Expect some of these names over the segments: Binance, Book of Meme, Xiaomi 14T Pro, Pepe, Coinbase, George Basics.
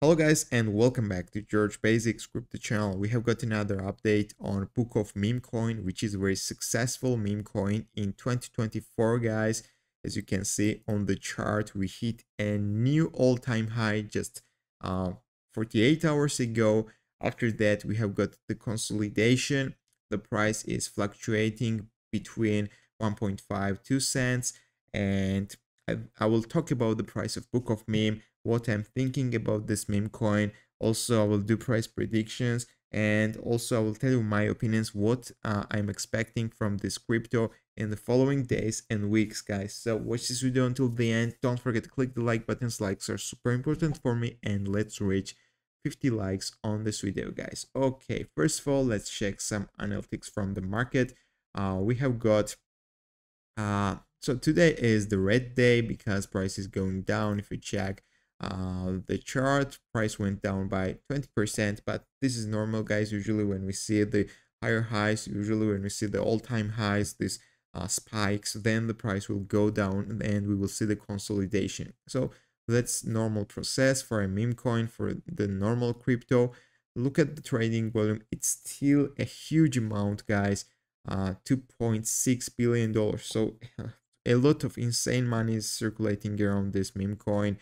Hello guys and welcome back to George Basics Crypto Channel. We have got another update on Book of Meme coin, which is a very successful meme coin in 2024 guys. As you can see on the chart, we hit a new all-time high just 48 hours ago. After that we have got the consolidation. The price is fluctuating between 1.52 cents, and I will talk about the price of Book of Meme, what I'm thinking about this meme coin. Also, I will do price predictions, and also I will tell you my opinions, what I'm expecting from this crypto in the following days and weeks, guys. So watch this video until the end. Don't forget to click the like buttons. Likes are super important for me, and let's reach 50 likes on this video, guys. Okay, first of all, let's check some analytics from the market. We have got so today is the red day because price is going down. If you check the chart, price went down by 20%, but this is normal guys. Usually when we see the higher highs, usually when we see the all-time highs, these spikes, then the price will go down and we will see the consolidation. So that's normal process for a meme coin, for the normal crypto. Look at the trading volume. It's still a huge amount guys, $2.6 billion. So a lot of insane money is circulating around this meme coin.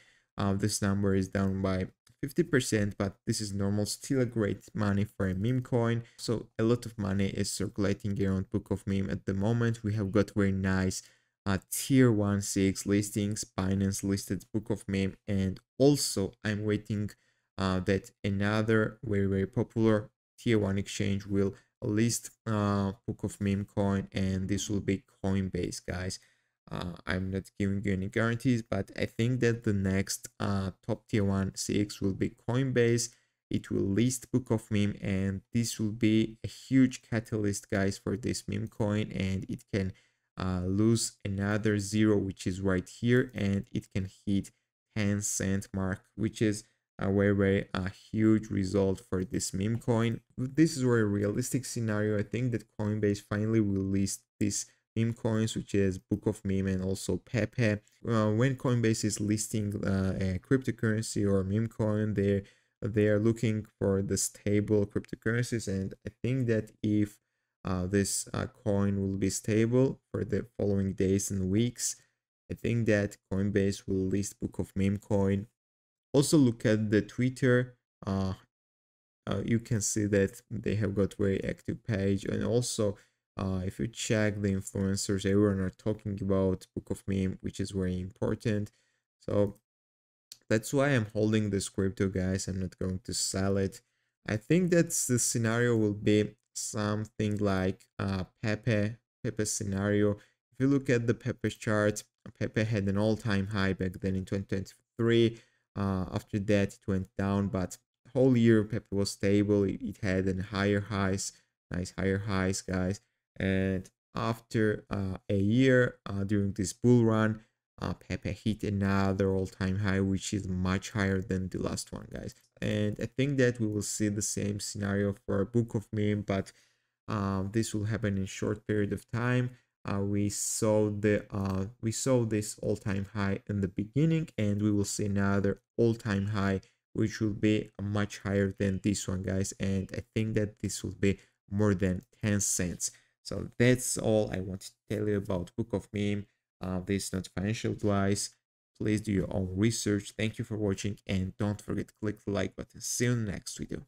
This number is down by 50%, but this is normal, still a great money for a meme coin. So a lot of money is circulating around Book of Meme at the moment. We have got very nice tier 1-6 listings, Binance listed Book of Meme, and also I'm waiting that another very, very popular tier 1 exchange will list Book of Meme coin, and this will be Coinbase guys. I'm not giving you any guarantees, but I think that the next top tier 1-6 will be Coinbase. It will list Book of Meme, and this will be a huge catalyst guys for this meme coin, and it can lose another zero, which is right here, and it can hit 10-cent mark, which is a very, very huge result for this meme coin. This is a very realistic scenario. I think that Coinbase finally will list this meme coins, which is Book of Meme and also Pepe. When Coinbase is listing a cryptocurrency or a meme coin, they are looking for the stable cryptocurrencies, and I think that if this coin will be stable for the following days and weeks, I think that Coinbase will list Book of Meme coin. Also look at the Twitter. You can see that they have got very active page, and also if you check the influencers, everyone are talking about Book of Meme, which is very important. So that's why I'm holding this crypto guys. I'm not going to sell it. I think that the scenario will be something like Pepe scenario. If you look at the Pepe chart, Pepe had an all-time high back then in 2023. After that it went down, but whole year Pepe was stable. It had an higher highs, nice higher highs guys. And after a year, during this bull run, Pepe hit another all-time high, which is much higher than the last one guys. And I think that we will see the same scenario for Book of Meme, but this will happen in a short period of time. We saw this all-time high in the beginning, and we will see another all-time high, which will be much higher than this one guys. And I think that this will be more than 10 cents. So that's all I want to tell you about Book of Meme. This is not financial advice. Please do your own research. Thank you for watching, and don't forget to click the like button. See you in the next video.